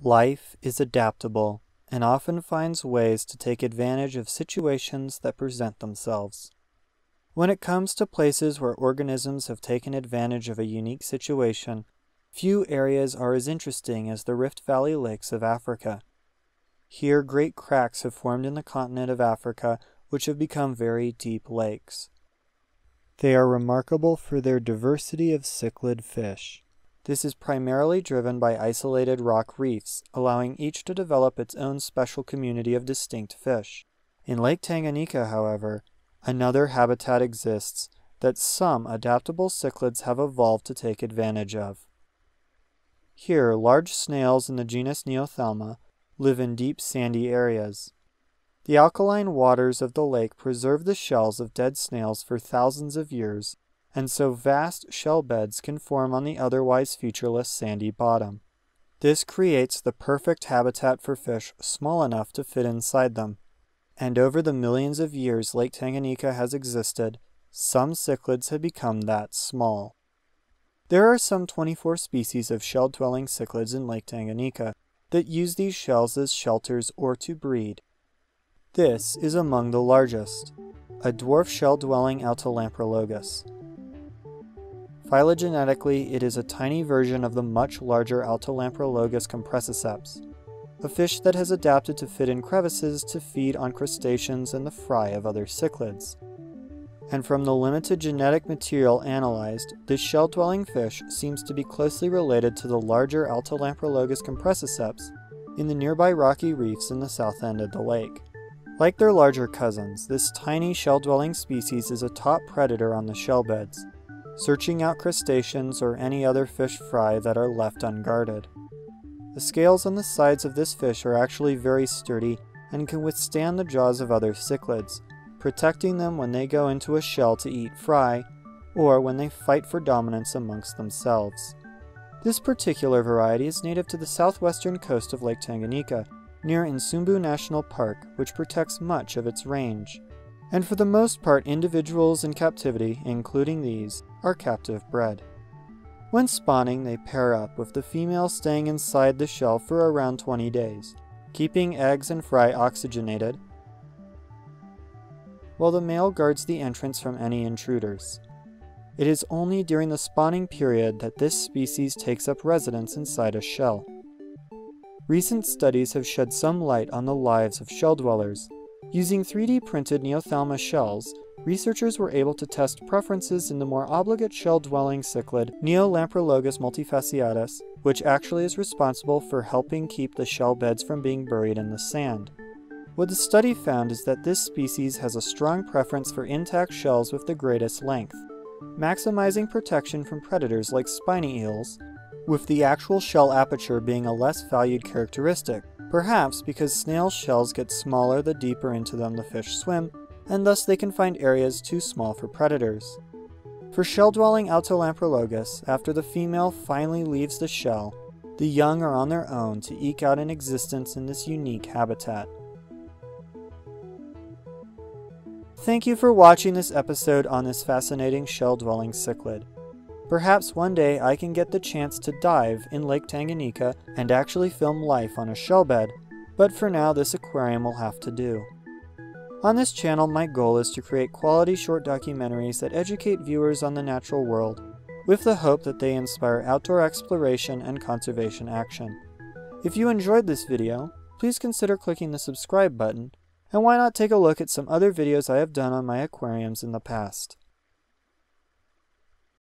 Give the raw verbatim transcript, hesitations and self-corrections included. Life is adaptable and often finds ways to take advantage of situations that present themselves. When it comes to places where organisms have taken advantage of a unique situation, few areas are as interesting as the Rift Valley lakes of Africa. Here, great cracks have formed in the continent of Africa, which have become very deep lakes. They are remarkable for their diversity of cichlid fish. This is primarily driven by isolated rock reefs, allowing each to develop its own special community of distinct fish. In Lake Tanganyika, however, another habitat exists that some adaptable cichlids have evolved to take advantage of. Here, large snails in the genus Neothauma live in deep sandy areas. The alkaline waters of the lake preserve the shells of dead snails for thousands of years, and so vast shell beds can form on the otherwise featureless sandy bottom. This creates the perfect habitat for fish small enough to fit inside them. And over the millions of years Lake Tanganyika has existed, some cichlids have become that small. There are some twenty-four species of shell-dwelling cichlids in Lake Tanganyika that use these shells as shelters or to breed. This is among the largest, a dwarf shell-dwelling Altolamprologus. Phylogenetically, it is a tiny version of the much larger Altolamprologus compressiceps, a fish that has adapted to fit in crevices to feed on crustaceans and the fry of other cichlids. And from the limited genetic material analyzed, this shell-dwelling fish seems to be closely related to the larger Altolamprologus compressiceps in the nearby rocky reefs in the south end of the lake. Like their larger cousins, this tiny shell-dwelling species is a top predator on the shell beds, searching out crustaceans or any other fish fry that are left unguarded. The scales on the sides of this fish are actually very sturdy and can withstand the jaws of other cichlids, protecting them when they go into a shell to eat fry, or when they fight for dominance amongst themselves. This particular variety is native to the southwestern coast of Lake Tanganyika, near Insumbu National Park, which protects much of its range. And for the most part, individuals in captivity, including these, are captive bred. When spawning, they pair up, with the female staying inside the shell for around twenty days, keeping eggs and fry oxygenated, while the male guards the entrance from any intruders. It is only during the spawning period that this species takes up residence inside a shell. Recent studies have shed some light on the lives of shell dwellers. Using three D printed Neothauma shells, researchers were able to test preferences in the more obligate shell-dwelling cichlid Neolamprologus multifasciatus, which actually is responsible for helping keep the shell beds from being buried in the sand. What the study found is that this species has a strong preference for intact shells with the greatest length, maximizing protection from predators like spiny eels, with the actual shell aperture being a less valued characteristic, perhaps because snail shells get smaller the deeper into them the fish swim, and thus they can find areas too small for predators. For shell-dwelling Altolamprologus, after the female finally leaves the shell, the young are on their own to eke out an existence in this unique habitat. Thank you for watching this episode on this fascinating shell-dwelling cichlid. Perhaps one day I can get the chance to dive in Lake Tanganyika and actually film life on a shellbed, but for now this aquarium will have to do. On this channel, my goal is to create quality short documentaries that educate viewers on the natural world, with the hope that they inspire outdoor exploration and conservation action. If you enjoyed this video, please consider clicking the subscribe button, and why not take a look at some other videos I have done on my aquariums in the past.